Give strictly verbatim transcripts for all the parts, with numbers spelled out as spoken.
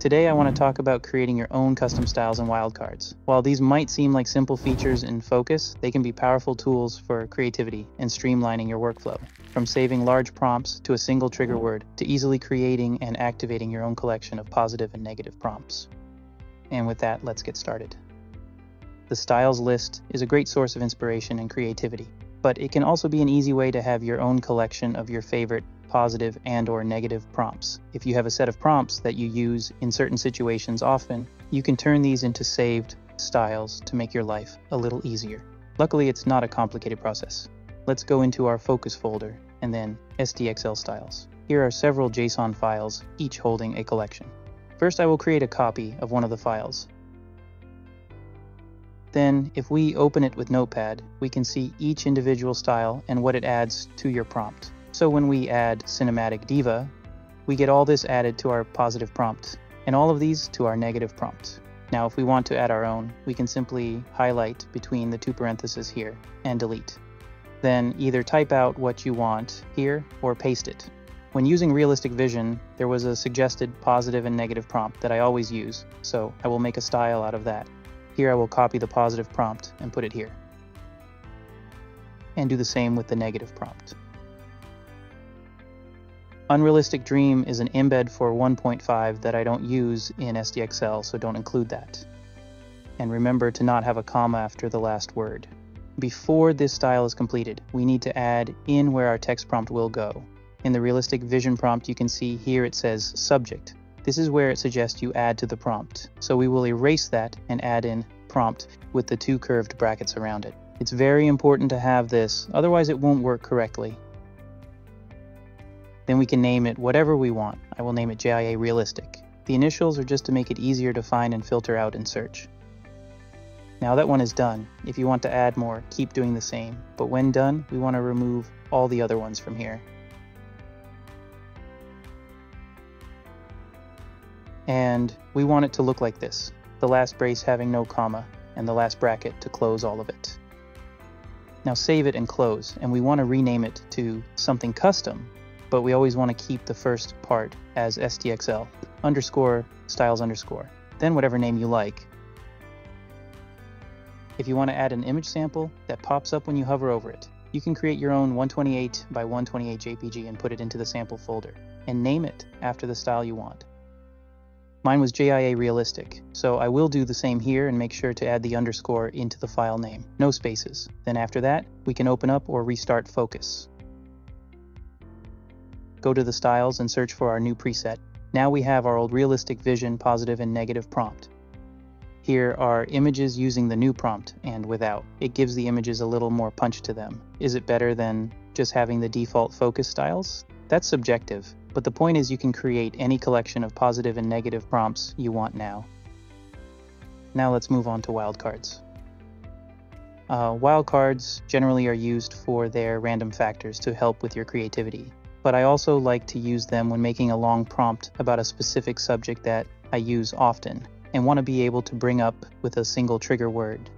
Today I want to talk about creating your own custom styles in Wildcards. While these might seem like simple features in Fooocus, they can be powerful tools for creativity and streamlining your workflow. From saving large prompts to a single trigger word, to easily creating and activating your own collection of positive and negative prompts. And with that, let's get started. The styles list is a great source of inspiration and creativity, but it can also be an easy way to have your own collection of your favorite positive and or negative prompts. If you have a set of prompts that you use in certain situations often, you can turn these into saved styles to make your life a little easier. Luckily, it's not a complicated process. Let's go into our Fooocus folder and then S D X L styles. Here are several JSON files, each holding a collection. First, I will create a copy of one of the files. Then, if we open it with Notepad, we can see each individual style and what it adds to your prompt. So when we add Cinematic Diva, we get all this added to our positive prompt, and all of these to our negative prompt. Now, if we want to add our own, we can simply highlight between the two parentheses here and delete. Then either type out what you want here or paste it. When using Realistic Vision, there was a suggested positive and negative prompt that I always use, so I will make a style out of that. Here I will copy the positive prompt and put it here. And do the same with the negative prompt. Unrealistic Dream is an embed for one point five that I don't use in S D X L, so don't include that. And remember to not have a comma after the last word. Before this style is completed, we need to add in where our text prompt will go. In the Realistic Vision prompt, you can see here it says subject. This is where it suggests you add to the prompt. So we will erase that and add in prompt with the two curved brackets around it. It's very important to have this, otherwise it won't work correctly. Then we can name it whatever we want. I will name it J I A Realistic. The initials are just to make it easier to find and filter out in search. Now that one is done. If you want to add more, keep doing the same. But when done, we want to remove all the other ones from here. And we want it to look like this, the last brace having no comma, and the last bracket to close all of it. Now save it and close, and we want to rename it to something custom, but we always want to keep the first part as S D X L, underscore, styles underscore, then whatever name you like. If you want to add an image sample that pops up when you hover over it, you can create your own one twenty-eight by one twenty-eight J P G and put it into the sample folder, and name it after the style you want. Mine was J I A Realistic, so I will do the same here and make sure to add the underscore into the file name. No spaces. Then after that, we can open up or restart Fooocus. Go to the styles and search for our new preset. Now we have our old Realistic Vision positive and negative prompt. Here are images using the new prompt and without. It gives the images a little more punch to them. Is it better than just having the default Fooocus styles? That's subjective, but the point is you can create any collection of positive and negative prompts you want now. Now let's move on to Wildcards. Uh, Wildcards generally are used for their random factors to help with your creativity, but I also like to use them when making a long prompt about a specific subject that I use often and want to be able to bring up with a single trigger word.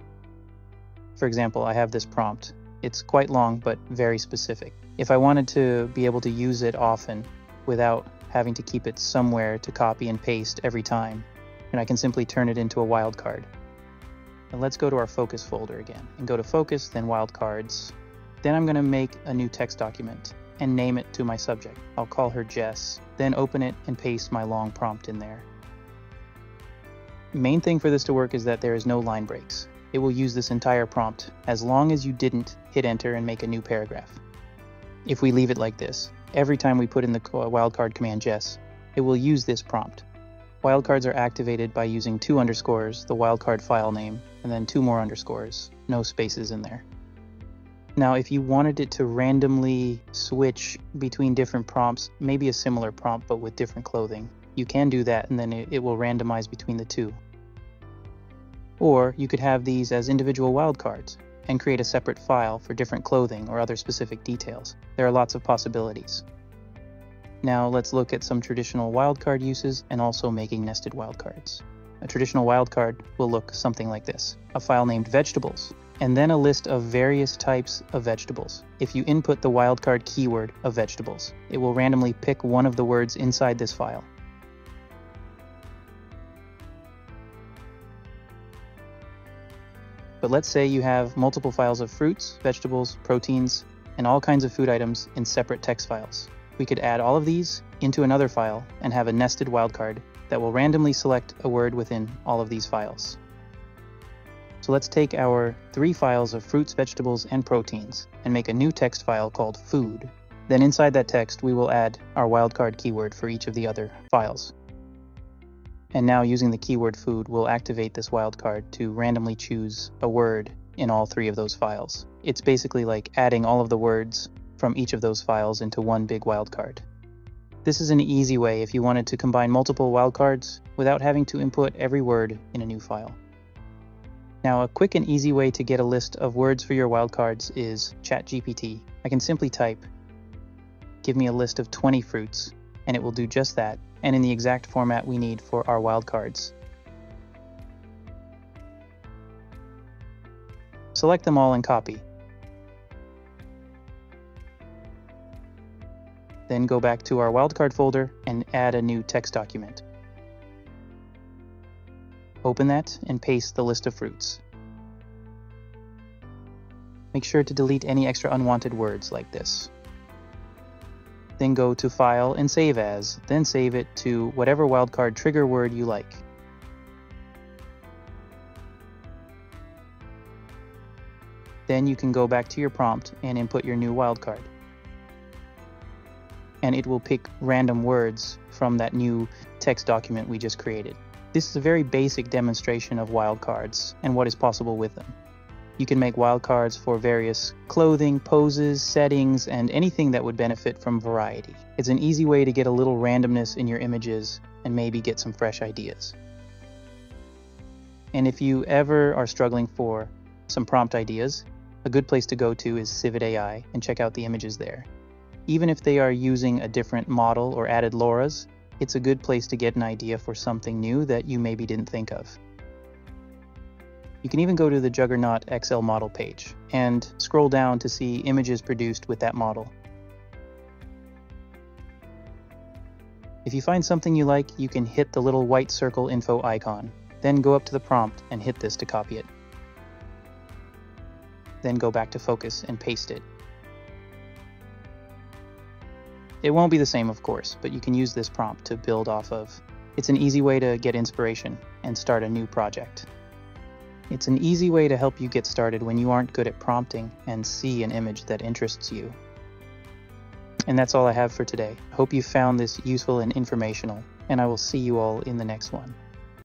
For example, I have this prompt. It's quite long, but very specific. If I wanted to be able to use it often without having to keep it somewhere to copy and paste every time, and I can simply turn it into a wildcard. And let's go to our Fooocus folder again, and go to Fooocus, then Wildcards. Then I'm gonna make a new text document and name it to my subject. I'll call her Jess, then open it and paste my long prompt in there. Main thing for this to work is that there is no line breaks. It will use this entire prompt as long as you didn't hit enter and make a new paragraph. If we leave it like this, every time we put in the wildcard command Jess, it will use this prompt. Wildcards are activated by using two underscores, the wildcard file name, and then two more underscores, no spaces in there. Now, if you wanted it to randomly switch between different prompts, maybe a similar prompt but with different clothing, you can do that and then it, it will randomize between the two. Or you could have these as individual wildcards and create a separate file for different clothing or other specific details. There are lots of possibilities. Now let's look at some traditional wildcard uses and also making nested wildcards. A traditional wildcard will look something like this, a file named vegetables, and then a list of various types of vegetables. If you input the wildcard keyword of vegetables, it will randomly pick one of the words inside this file. But let's say you have multiple files of fruits, vegetables, proteins, and all kinds of food items in separate text files. We could add all of these into another file and have a nested wildcard that will randomly select a word within all of these files. So let's take our three files of fruits, vegetables, and proteins and make a new text file called food. Then inside that text, we will add our wildcard keyword for each of the other files. And now using the keyword food, we'll activate this wildcard to randomly choose a word in all three of those files. It's basically like adding all of the words from each of those files into one big wildcard. This is an easy way if you wanted to combine multiple wildcards without having to input every word in a new file. Now, a quick and easy way to get a list of words for your wildcards is ChatGPT. I can simply type, give me a list of twenty fruits, and it will do just that, and in the exact format we need for our wildcards. Select them all and copy. Then go back to our wildcard folder and add a new text document. Open that and paste the list of fruits. Make sure to delete any extra unwanted words like this. Then go to File and Save As, then save it to whatever wildcard trigger word you like. Then you can go back to your prompt and input your new wildcard. And it will pick random words from that new text document we just created. This is a very basic demonstration of wildcards and what is possible with them. You can make wildcards for various clothing, poses, settings, and anything that would benefit from variety. It's an easy way to get a little randomness in your images and maybe get some fresh ideas. And if you ever are struggling for some prompt ideas, a good place to go to is CivitAI and check out the images there. Even if they are using a different model or added LoRAs, it's a good place to get an idea for something new that you maybe didn't think of. You can even go to the Juggernaut X L model page and scroll down to see images produced with that model. If you find something you like, you can hit the little white circle info icon, then go up to the prompt and hit this to copy it. Then go back to Focus and paste it. It won't be the same, of course, but you can use this prompt to build off of. It's an easy way to get inspiration and start a new project. It's an easy way to help you get started when you aren't good at prompting and see an image that interests you. And that's all I have for today. I hope you found this useful and informational, and I will see you all in the next one.